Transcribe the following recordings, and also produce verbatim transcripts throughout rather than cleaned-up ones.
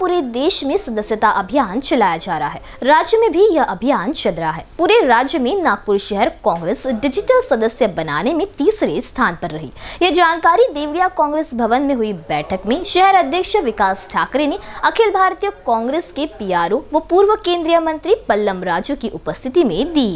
पूरे देश में सदस्यता अभियान चलाया जा रहा है। राज्य में भी यह अभियान चल रहा है। पूरे राज्य में नागपुर शहर कांग्रेस डिजिटल सदस्य बनाने में तीसरे स्थान पर रही। यह जानकारी देवरिया कांग्रेस भवन में हुई बैठक में शहर अध्यक्ष विकास ठाकरे ने अखिल भारतीय कांग्रेस के पीआरओ व पूर्व केंद्रीय मंत्री पल्लम राजू की उपस्थिति में दी।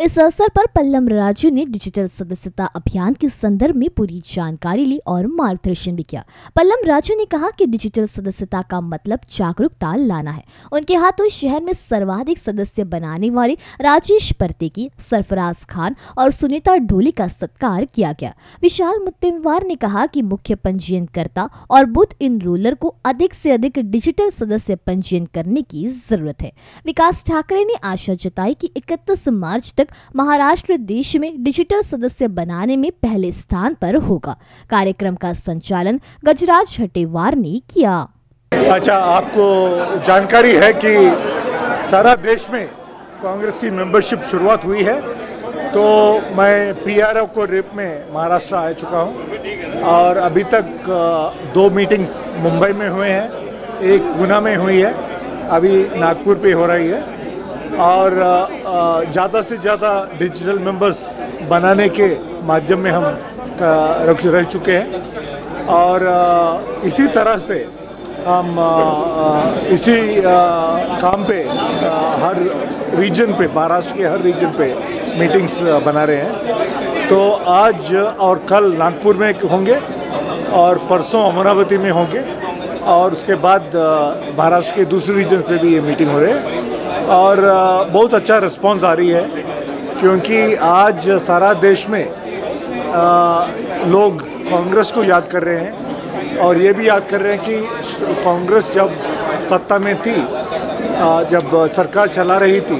इस अवसर पर पल्लम राजू ने डिजिटल सदस्यता अभियान के संदर्भ में पूरी जानकारी ली और मार्गदर्शन भी किया। पल्लम राजू ने कहा कि डिजिटल सदस्यता का मतलब जागरूकता लाना है। उनके हाथों शहर में सर्वाधिक सदस्य बनाने वाले राजेश परतेकी, सरफराज खान और सुनीता ढोली का सत्कार किया गया। विशाल मुत्तेमवार ने कहा कि मुख्य पंजीयनकर्ता और बूथ इनरोलर को अधिक से अधिक डिजिटल सदस्य पंजीयन करने की जरूरत है। विकास ठाकरे ने आशा जताई कि इकतीस मार्च तक महाराष्ट्र देश में डिजिटल सदस्य बनाने में पहले स्थान पर होगा। कार्यक्रम का संचालन गजराज हटेवार ने किया। अच्छा, आपको जानकारी है कि सारा देश में कांग्रेस की मेंबरशिप शुरुआत हुई है, तो मैं पीआरओ को रिप में महाराष्ट्र आ चुका हूं और अभी तक दो मीटिंग्स मुंबई में हुए हैं, एक पुणे में हुई है, अभी नागपुर पे हो रही है और ज़्यादा से ज़्यादा डिजिटल मेंबर्स बनाने के माध्यम में हम रह चुके हैं और इसी तरह से हम इसी काम पे हर रीजन पे, महाराष्ट्र के हर रीजन पे मीटिंग्स बना रहे हैं। तो आज और कल नागपुर में होंगे और परसों अमरावती में होंगे और उसके बाद महाराष्ट्र के दूसरे रीजन पे भी ये मीटिंग हो रहे हैं और बहुत अच्छा रिस्पॉन्स आ रही है क्योंकि आज सारा देश में लोग कांग्रेस को याद कर रहे हैं और ये भी याद कर रहे हैं कि कांग्रेस जब सत्ता में थी, जब सरकार चला रही थी,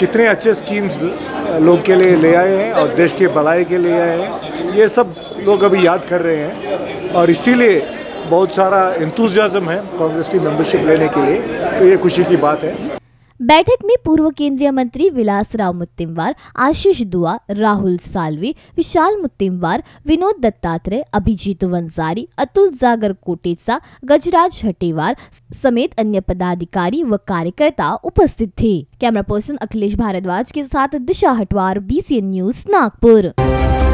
कितने अच्छे स्कीम्स लोग के लिए ले आए हैं और देश के भलाई के लिए आए हैं। ये सब लोग अभी याद कर रहे हैं और इसीलिए बहुत सारा एंथुजियाज्म है कांग्रेस की मेंबरशिप लेने के लिए, तो ये खुशी की बात है। बैठक में पूर्व केंद्रीय मंत्री विलास राव मुत्तिमवार, आशीष दुआ, राहुल सालवी, विशाल मुत्तिमवार, विनोद दत्तात्रेय, अभिजीत वंजारी, अतुल जागर कोटेसा, गजराज हटेवार समेत अन्य पदाधिकारी व कार्यकर्ता उपस्थित थे। कैमरा पर्सन अखिलेश भारद्वाज के साथ दिशा हटेवार, बीसीएन न्यूज, नागपुर।